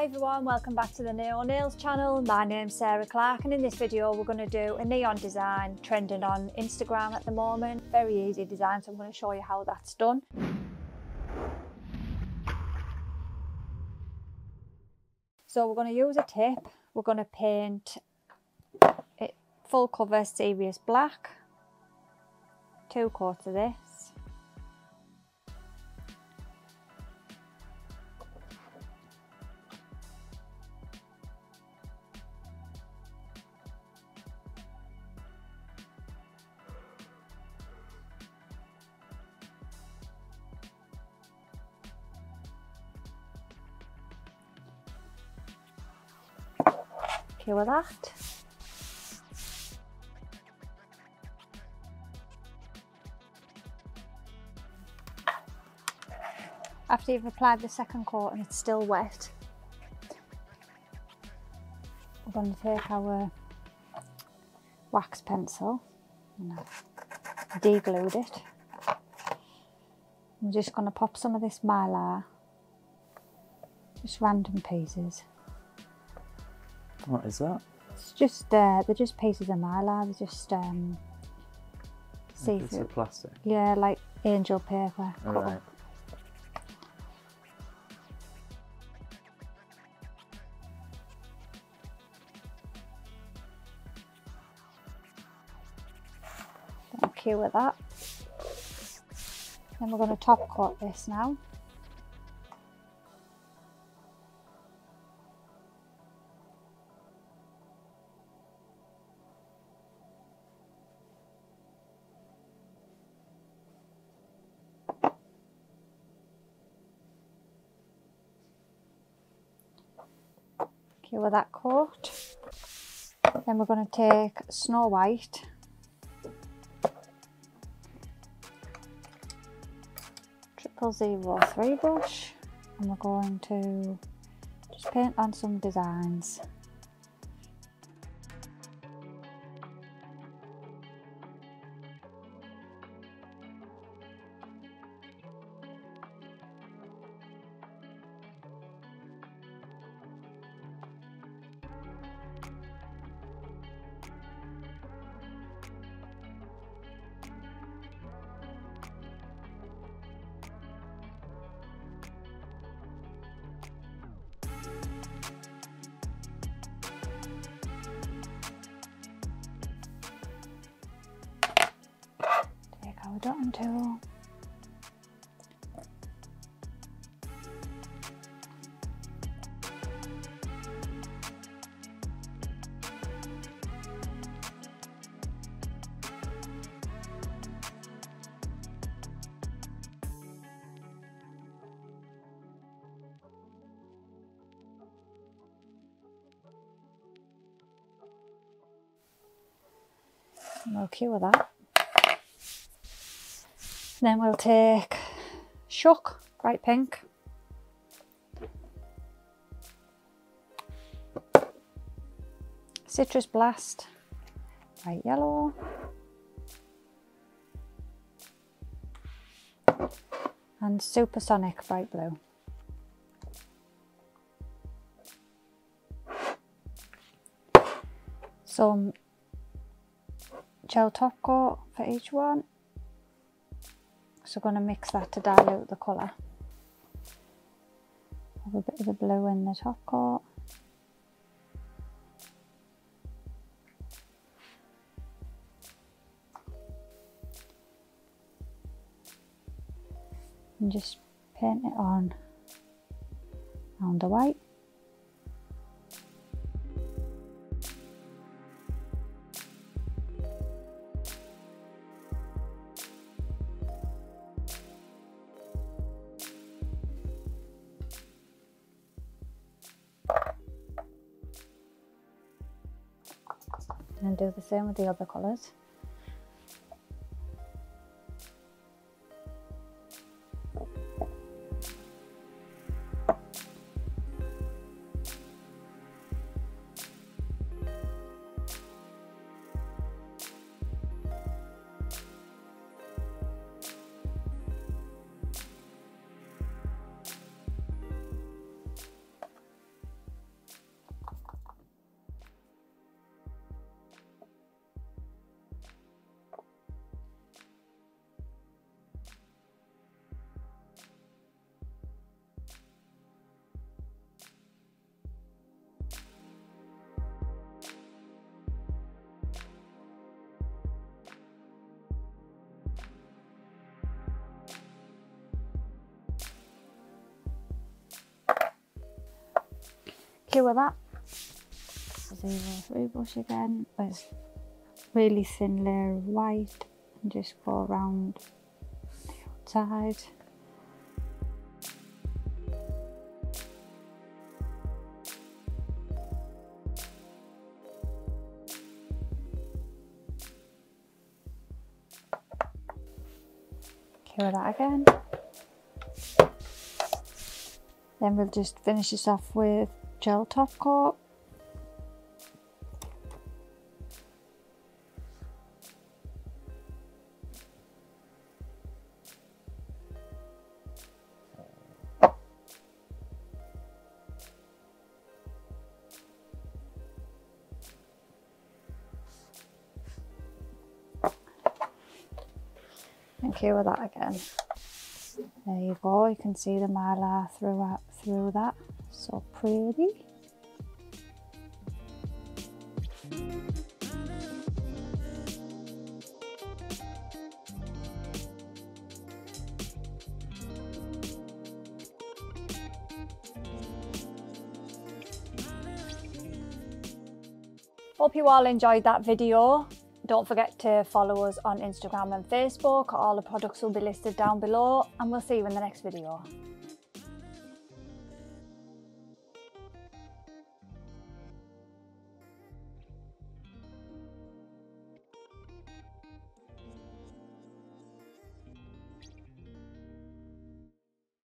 Hi everyone, welcome back to the Neon Nails channel. My name's Sarah Clark and in this video we're going to do a neon design trending on Instagram at the moment. Very easy design, so I'm going to show you how that's done. So we're going to use a tip, we're going to paint it full cover Serious Black, 2 coats of this. Okay with that. After you've applied the 2nd coat and it's still wet, we're going to take our wax pencil and I've deglued it. I'm just going to pop some of this mylar, just random pieces. What is that? It's just, they're just pieces of mylar, they're just see-through. It's a plastic? Yeah, like angel paper. All right. Okay with that. Then we're going to top coat this now. Okay, with that coat, then we're going to take Snow White. .003 brush, and we're going to just paint on some designs. Dotting tool. I'm okay with that. Then we'll take Shook, bright pink. Citrus Blast, bright yellow. And Supersonic, bright blue. Some gel top coat for each one. So we're going to mix that to dilute the colour. Have a bit of the blue in the top coat. And just paint it on around the white. And do the same with the other colours. okay with that. So do the blue brush again with really thin layer of white and just go around the outside. Okay with that again. Then we'll just finish this off with gel top coat. Okay with that again. There you go, you can see the mylar through that, so pretty. Hope you all enjoyed that video. Don't forget to follow us on Instagram and Facebook. All the products will be listed down below, and we'll see you in the next video.